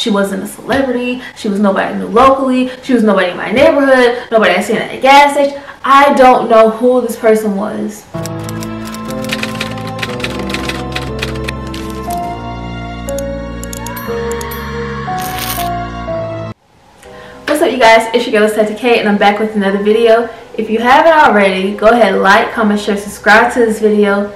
She wasn't a celebrity. She was nobody new locally. She was nobody in my neighborhood. Nobody I seen at a gas station. I don't know who this person was. What's up, you guys? It's your girl Tata K, and I'm back with another video. If you haven't already, go ahead, like, comment, share, subscribe to this video.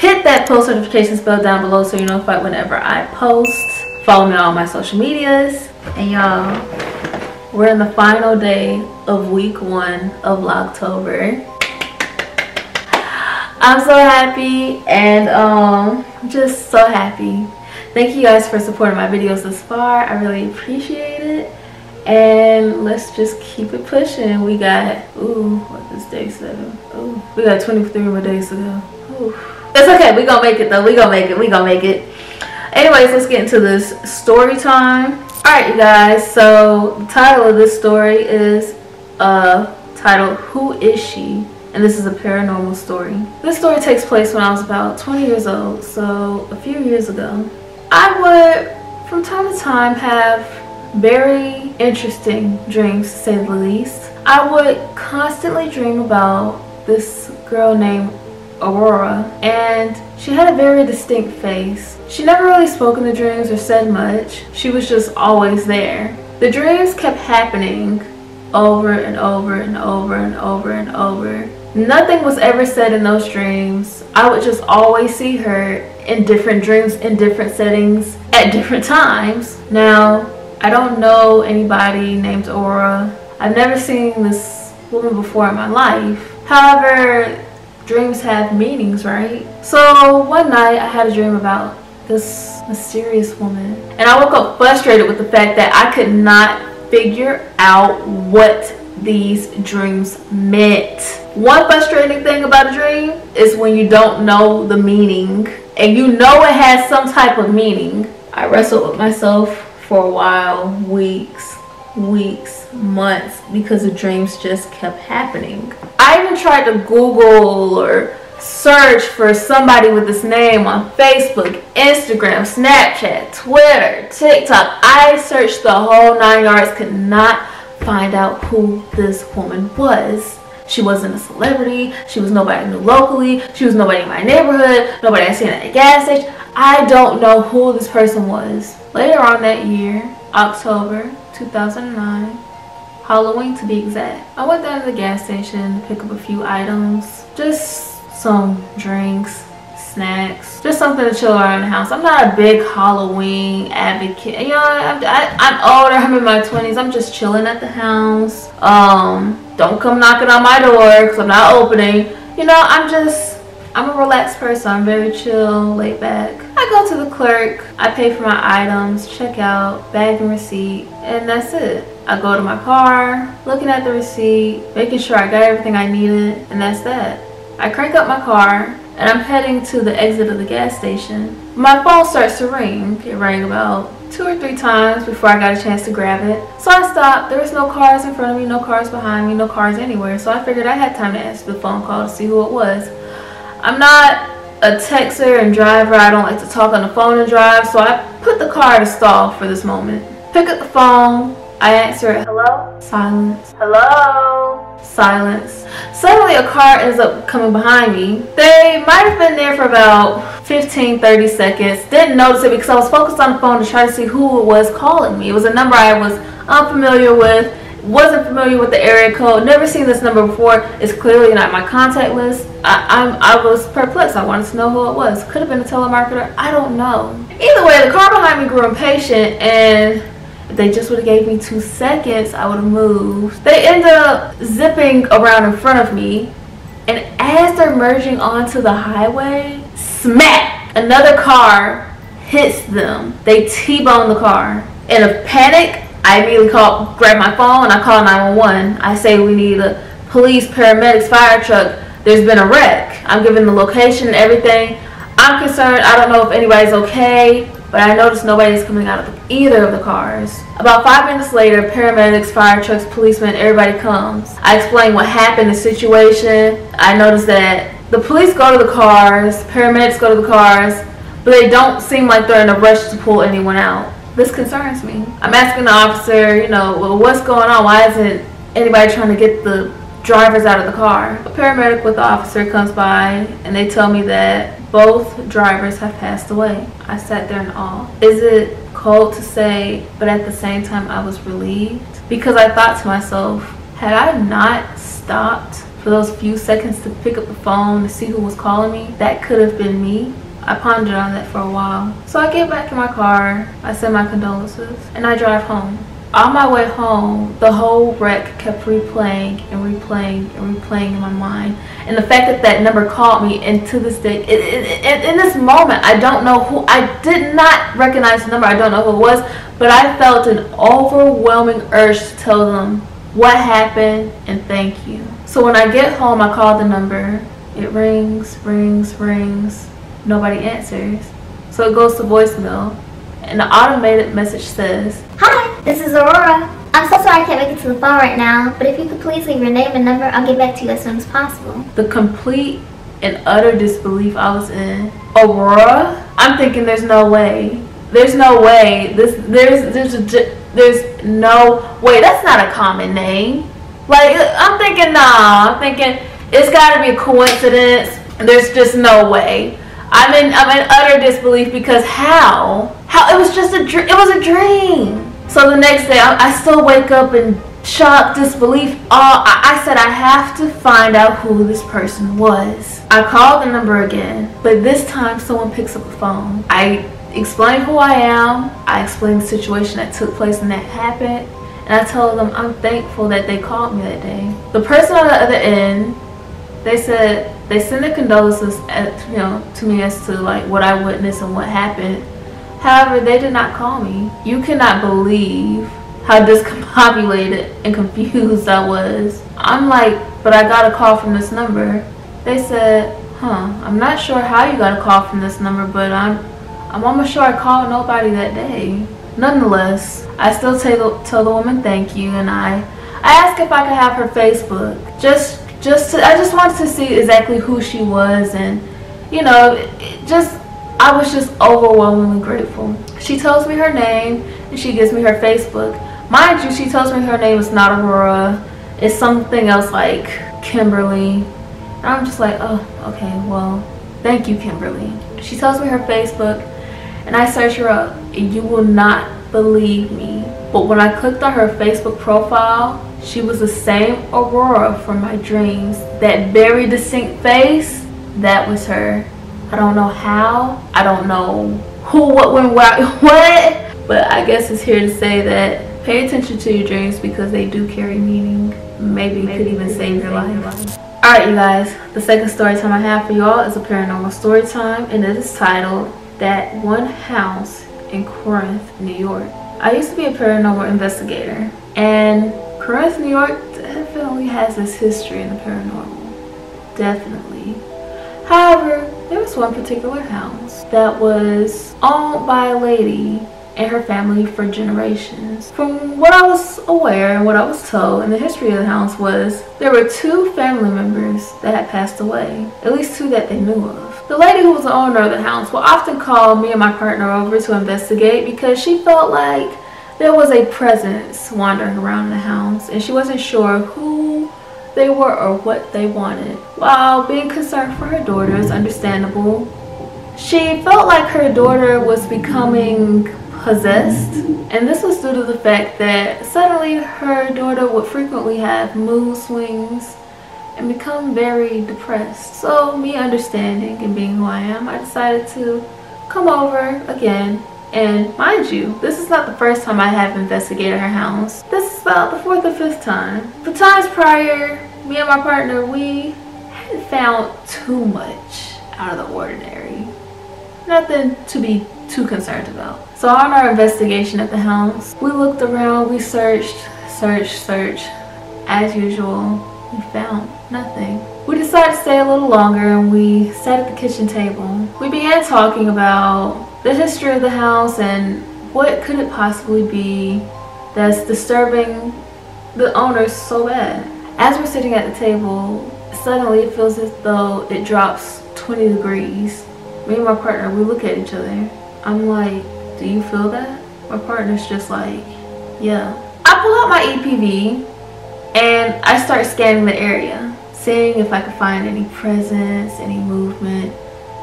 Hit that post notifications bell down below so you're notified whenever I post. Follow me on all my social medias. And y'all, we're in the final day of week 1 of Vlogtober. I'm so happy and just so happy. Thank you guys for supporting my videos this far. I really appreciate it. And let's just keep it pushing. We got, ooh, what is day 7? Ooh, we got 23 more days to go. Ooh. That's okay. We're gonna make it though. We're gonna make it. We're gonna make it. Anyways, let's get into this story time. Alright, you guys. So, the title of this story is titled, Who Is She? And this is a paranormal story. This story takes place when I was about 20 years old, so a few years ago. I would, from time to time, have very interesting dreams, to say the least. I would constantly dream about this girl named Aurora, and she had a very distinct face. She never really spoke in the dreams or said much. She was just always there. The dreams kept happening over and over and over and over and over. Nothing was ever said in those dreams. I would just always see her in different dreams, in different settings, at different times. Now, I don't know anybody named Aurora. I've never seen this woman before in my life. However, dreams have meanings, right? So one night I had a dream about this mysterious woman, and I woke up frustrated with the fact that I could not figure out what these dreams meant. One frustrating thing about a dream is when you don't know the meaning, and you know it has some type of meaning. I wrestled with myself for a while, weeks, months, because the dreams just kept happening. I even tried to Google or search for somebody with this name on Facebook, Instagram, Snapchat, Twitter, TikTok. I searched the whole 9 yards, could not find out who this woman was. She wasn't a celebrity. She was nobody new locally. She was nobody in my neighborhood. Nobody I seen at a gas station. I don't know who this person was. Later on that year, October 2009, Halloween to be exact, I went down to the gas station to pick up a few items, just some drinks, snacks, just something to chill around the house. I'm not a big Halloween advocate, you know. I'm older, I'm in my 20s, I'm just chilling at the house. Don't come knocking on my door because I'm not opening, you know. I'm a relaxed person. I'm very chill, laid back. I go to the clerk, I pay for my items, check out, bag and receipt, and that's it. I go to my car, looking at the receipt, making sure I got everything I needed, and that's that. I crank up my car, and I'm heading to the exit of the gas station. My phone starts to ring. It rang about 2 or 3 times before I got a chance to grab it. So I stopped. There was no cars in front of me, no cars behind me, no cars anywhere, so I figured I had time to answer the phone call to see who it was. I'm not a texter and driver. I don't like to talk on the phone and drive, so I put the car to stall for this moment. Pick up the phone. I answer it. Hello? Silence. Hello? Silence. Suddenly a car ends up coming behind me. They might have been there for about 15-30 seconds. Didn't notice it because I was focused on the phone to try to see who it was calling me. It was a number I was unfamiliar with. Wasn't familiar with the area code, never seen this number before. It's clearly not my contact list. I was perplexed. I wanted to know who it was. Could have been a telemarketer, I don't know. Either way, the car behind me grew impatient, and if they just would have gave me 2 seconds, I would have moved. They end up zipping around in front of me, and as they're merging onto the highway, smack! Another car hits them. They T-bone the car. In a panic, I immediately grab my phone and I call 911. I say we need a police, paramedics, fire truck. There's been a wreck. I'm given the location and everything. I'm concerned. I don't know if anybody's okay, but I noticed nobody's coming out of either of the cars. About 5 minutes later, paramedics, fire trucks, policemen, everybody comes. I explain what happened, the situation. I noticed that the police go to the cars, paramedics go to the cars, but they don't seem like they're in a rush to pull anyone out. This concerns me. I'm asking the officer, you know, well, what's going on? Why isn't anybody trying to get the drivers out of the car? A paramedic with the officer comes by and they tell me that both drivers have passed away. I sat there in awe. Is it cold to say, but at the same time I was relieved? Because I thought to myself, had I not stopped for those few seconds to pick up the phone to see who was calling me, that could have been me. I pondered on that for a while. So I get back in my car, I send my condolences, and I drive home. On my way home, the whole wreck kept replaying and replaying and replaying in my mind. And the fact that that number called me, and to this day, in this moment, I don't know who, I did not recognize the number, I don't know who it was, but I felt an overwhelming urge to tell them what happened and thank you. So when I get home, I call the number. It rings, rings, rings. Nobody answers. So it goes to voicemail. And the automated message says, "Hi, this is Aurora. I'm so sorry I can't make it to the phone right now, but if you could please leave your name and number, I'll get back to you as soon as possible." The complete and utter disbelief I was in. Aurora? I'm thinking there's no way. There's no way. There's no way. That's not a common name. Like, I'm thinking, nah. I'm thinking it's gotta be a coincidence. There's just no way. I'm in utter disbelief because how it was just a dream. It was a dream. So the next day I still wake up in shock, disbelief. I said I have to find out who this person was. I called the number again, but this time someone picks up the phone. I explain who I am. I explain the situation that took place and that happened, and I told them I'm thankful that they called me that day. The person on the other end, they said they send their condolences, to me as to like what I witnessed and what happened. However, they did not call me. You cannot believe how discombobulated and confused I was. I'm like, but I got a call from this number. They said, I'm not sure how you got a call from this number, but I'm almost sure I called nobody that day. Nonetheless, I still tell the woman thank you, and I asked if I could have her Facebook. I just wanted to see exactly who she was, and I was just overwhelmingly grateful. She tells me her name and she gives me her Facebook. Mind you, she tells me her name is not Aurora, it's something else like Kimberly. And I'm just like, oh, okay, well, thank you, Kimberly. She tells me her Facebook and I search her up, and you will not believe me, but when I clicked on her Facebook profile, she was the same Aurora from my dreams. That very distinct face, that was her. I don't know how, I don't know who, what, when, why, what, but I guess it's here to say that pay attention to your dreams because they do carry meaning. Maybe could even save your life. Alright, you guys, the second story time I have for y'all is a paranormal story time, and it is titled That One House in Corinth, New York. I used to be a paranormal investigator, and Corinth, New York definitely has this history in the paranormal. Definitely. However, there was one particular house that was owned by a lady and her family for generations. From what I was aware and what I was told, and the history of the house was there were two family members that had passed away, at least two that they knew of. The lady who was the owner of the house would often call me and my partner over to investigate because she felt like there was a presence wandering around the house, and she wasn't sure who they were or what they wanted. While being concerned for her daughter is understandable, she felt like her daughter was becoming possessed, and this was due to the fact that suddenly her daughter would frequently have mood swings and become very depressed. So me understanding and being who I am, I decided to come over again. And mind you, this is not the first time I have investigated her house. This is about the fourth or fifth time. The times prior, me and my partner, we hadn't found too much out of the ordinary. Nothing to be too concerned about. So on our investigation at the house, we looked around, we searched, searched, searched. As usual, we found nothing. We decided to stay a little longer, and we sat at the kitchen table. We began talking about the history of the house and what could it possibly be that's disturbing the owners so bad. As we're sitting at the table, suddenly it feels as though it drops 20 degrees. Me and my partner, we look at each other. I'm like, do you feel that? my partner's just like, yeah. I pull out my EPV and I start scanning the area, seeing if I could find any presence, any movement,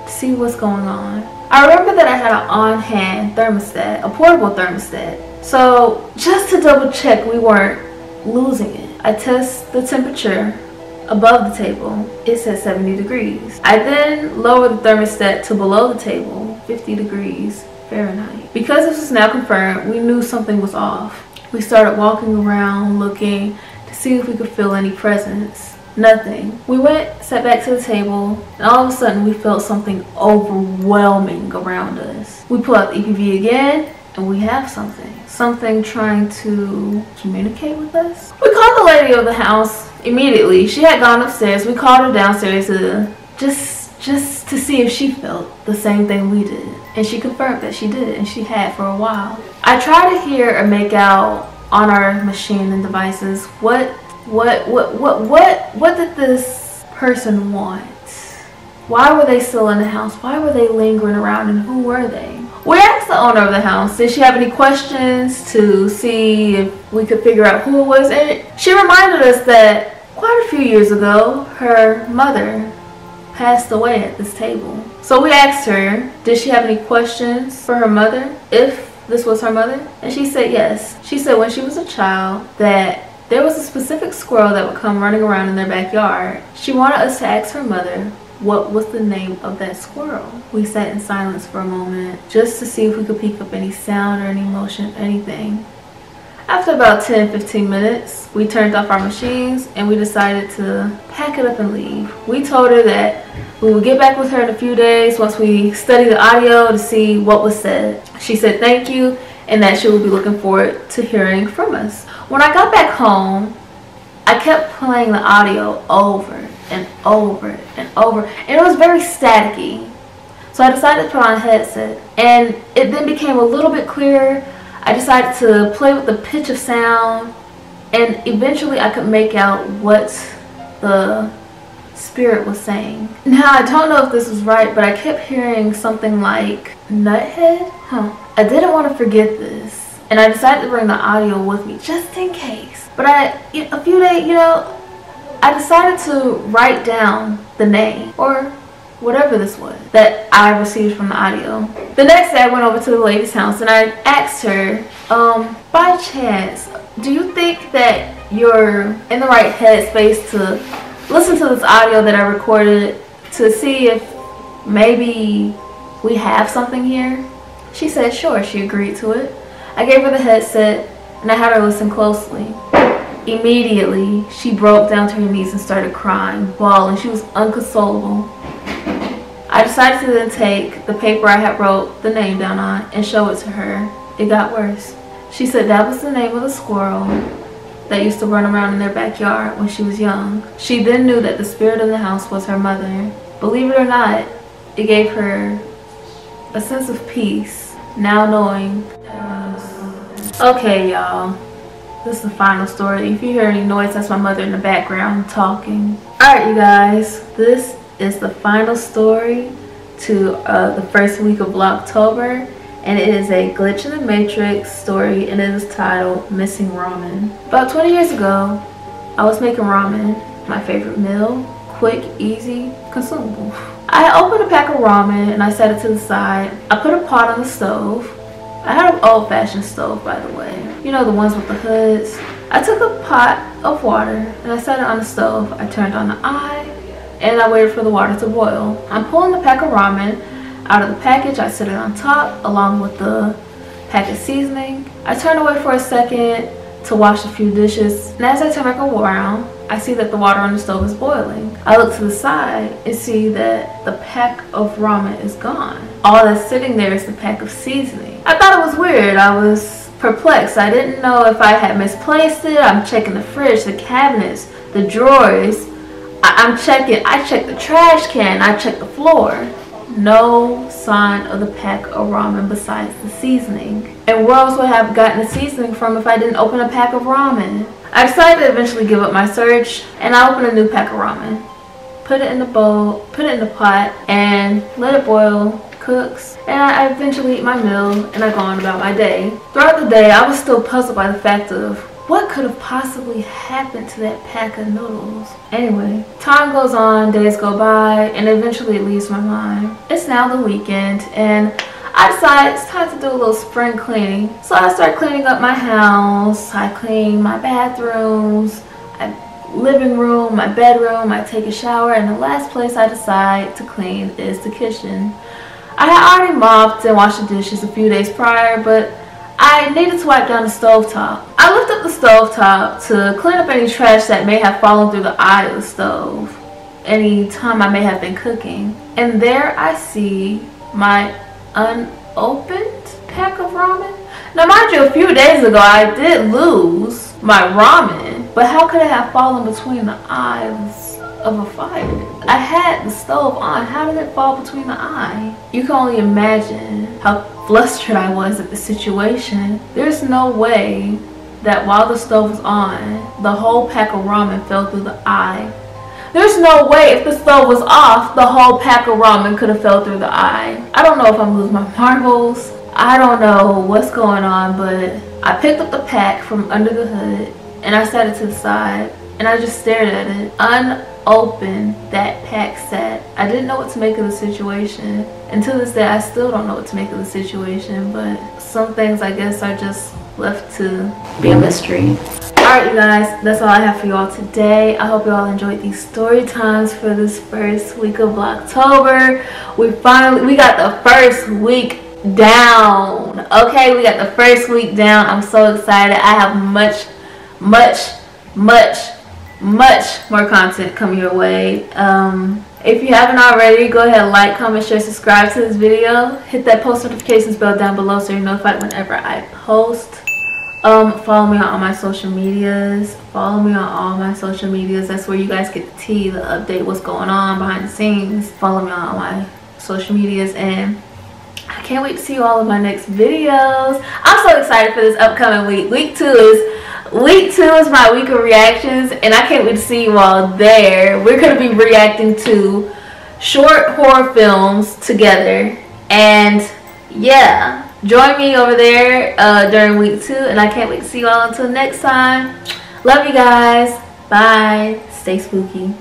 see what's going on. I remember that I had an on-hand thermostat, a portable thermostat. So just to double check we weren't losing it, I test the temperature above the table. It says 70 degrees. I then lower the thermostat to below the table, 50 degrees Fahrenheit. Because this was now confirmed, we knew something was off. We started walking around looking to see if we could feel any presence. Nothing. We went, sat back to the table, and all of a sudden we felt something overwhelming around us. We pull out the EPV again, and we have something. Something trying to communicate with us. We called the lady of the house immediately. She had gone upstairs. We called her downstairs to just to see if she felt the same thing we did. And she confirmed that she did, and she had for a while. I try to hear or make out on our machine and devices what did this person want? Why were they still in the house? Why were they lingering around, and who were they? We asked the owner of the house, did she have any questions to see if we could figure out who it was, and she reminded us that quite a few years ago her mother passed away at this table. So we asked her, did she have any questions for her mother, if this was her mother? And she said yes. She said when she was a child that there was a specific squirrel that would come running around in their backyard. She wanted us to ask her mother what was the name of that squirrel. We sat in silence for a moment just to see if we could pick up any sound or any motion, anything. After about 10-15 minutes, we turned off our machines and we decided to pack it up and leave. We told her that we would get back with her in a few days once we studied the audio to see what was said. She said thank you and that she would be looking forward to hearing from us. When I got back home, I kept playing the audio over and over and over, and it was very staticky. So I decided to put on a headset, and it then became a little bit clearer. I decided to play with the pitch of sound, and eventually I could make out what the spirit was saying. Now, I don't know if this was right, but I kept hearing something like Nuthead? Huh. I didn't want to forget this, and I decided to bring the audio with me just in case. But I decided to write down the name or whatever this was that I received from the audio. The next day I went over to the lady's house and I asked her, by chance, do you think that you're in the right headspace to listen to this audio that I recorded to see if maybe we have something here? She said sure, she agreed to it. I gave her the headset and I had her listen closely. Immediately, she broke down to her knees and started crying, bawling. She was inconsolable. I decided to then take the paper I had wrote the name down on and show it to her. It got worse. She said that was the name of the squirrel that used to run around in their backyard when she was young. She then knew that the spirit in the house was her mother. Believe it or not, it gave her a sense of peace, now knowing that it was. Okay, y'all. This is the final story. If you hear any noise, that's my mother in the background talking. Alright, you guys. This is the final story to the first week of Vlogtober, and it is a glitch in the matrix story, and it is titled Missing Ramen. About 20 years ago, I was making ramen, my favorite meal, quick, easy, consumable. I opened a pack of ramen and I set it to the side. I put a pot on the stove. I had an old-fashioned stove, by the way, you know, the ones with the hoods. I took a pot of water and I set it on the stove. I turned on the eye and I waited for the water to boil. I'm pulling the pack of ramen out of the package. I set it on top along with the packet seasoning. I turned away for a second to wash a few dishes, and as I turn back around, I see that the water on the stove is boiling. I look to the side and see that the pack of ramen is gone. All that's sitting there is the pack of seasoning. I thought it was weird. I was perplexed. I didn't know if I had misplaced it. I'm checking the fridge, the cabinets, the drawers. I checked the trash can, I checked the floor. No sign of the pack of ramen besides the seasoning. And where else would I have gotten the seasoning from if I didn't open a pack of ramen? I decided to eventually give up my search, and I opened a new pack of ramen. Put it in the pot, and let it boil. cooks, and I eventually eat my meal and I go on about my day. Throughout the day, I was still puzzled by the fact of what could have possibly happened to that pack of noodles. Anyway, time goes on, days go by, and eventually it leaves my mind. It's now the weekend, and I decide it's time to do a little spring cleaning. So I start cleaning up my house, I clean my bathrooms, living room, my bedroom, I take a shower, and the last place I decide to clean is the kitchen. I had already mopped and washed the dishes a few days prior, but I needed to wipe down the stovetop. I lift up the stovetop to clean up any trash that may have fallen through the eye of the stove any time I may have been cooking. And there I see my unopened pack of ramen. Now mind you, a few days ago I did lose my ramen. But how could it have fallen between the eyes of a fire? I had the stove on. How did it fall between the eye? You can only imagine how flustered I was at the situation. There's no way that while the stove was on, the whole pack of ramen fell through the eye. There's no way if the stove was off, the whole pack of ramen could have fell through the eye. I don't know if I'm losing my marbles. I don't know what's going on, but I picked up the pack from under the hood. And I set it to the side, and I just stared at it. Unopened, that pack sat. I didn't know what to make of the situation. Until this day, I still don't know what to make of the situation, but some things, I guess, are just left to be a mystery. Alright, you guys, that's all I have for you all today. I hope you all enjoyed these story times for this first week of Vlogtober. We got the first week down. Okay, we got the first week down. I'm so excited. I have much more content coming your way. If you haven't already, go ahead, like, comment, share, subscribe to this video, hit that post notifications bell down below so you're notified whenever I post. Follow me on all my social medias. That's where you guys get the tea, the update, what's going on behind the scenes. Follow me on all my social medias, and I can't wait to see you all in my next videos. I'm so excited for this upcoming week. Week two is my week of reactions, and I can't wait to see you all there. We're going to be reacting to short horror films together, and yeah, join me over there during week two, and I can't wait to see you all until next time. Love you guys. Bye. Stay spooky.